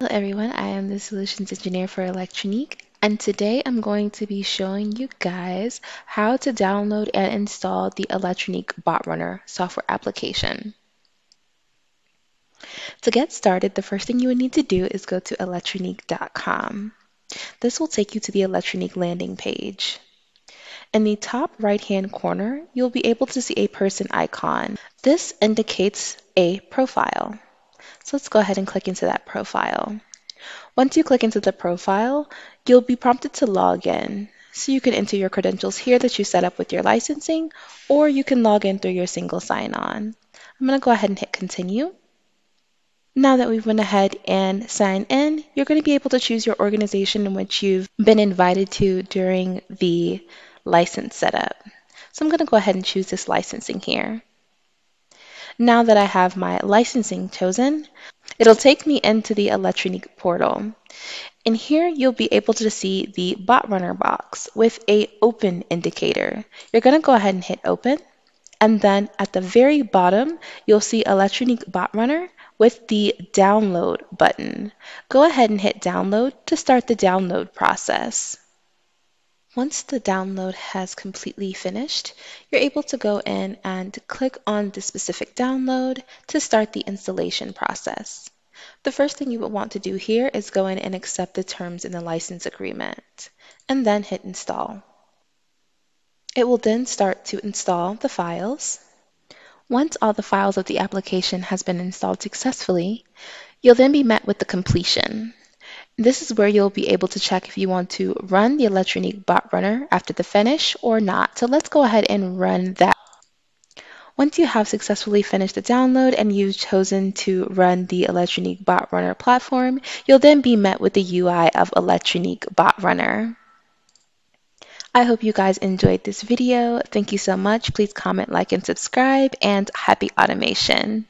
Hello everyone, I am the Solutions Engineer for ElectroNeek, and today I'm going to be showing you guys how to download and install the ElectroNeek BotRunner software application. To get started, the first thing you would need to do is go to ElectroNeek.com. This will take you to the ElectroNeek landing page. In the top right-hand corner, you'll be able to see a person icon. This indicates a profile. So let's go ahead and click into that profile. Once you click into the profile, you'll be prompted to log in. So you can enter your credentials here that you set up with your licensing, or you can log in through your single sign-on. I'm going to go ahead and hit continue. Now that we've went ahead and signed in, you're going to be able to choose your organization in which you've been invited to during the license setup. So I'm going to go ahead and choose this licensing here. Now that I have my licensing chosen, it'll take me into the ElectroNeek portal. And here you'll be able to see the BotRunner box with a open indicator. You're going to go ahead and hit open, and then at the very bottom, you'll see ElectroNeek BotRunner with the download button. Go ahead and hit download to start the download process. Once the download has completely finished, you're able to go in and click on the specific download to start the installation process. The first thing you would want to do here is go in and accept the terms in the license agreement, and then hit install. It will then start to install the files. Once all the files of the application has been installed successfully, you'll then be met with the completion. This is where you'll be able to check if you want to run the ElectroNeek BotRunner after the finish or not. So let's go ahead and run that. Once you have successfully finished the download and you've chosen to run the ElectroNeek BotRunner platform, you'll then be met with the UI of ElectroNeek BotRunner. I hope you guys enjoyed this video. Thank you so much. Please comment, like, and subscribe, and happy automation.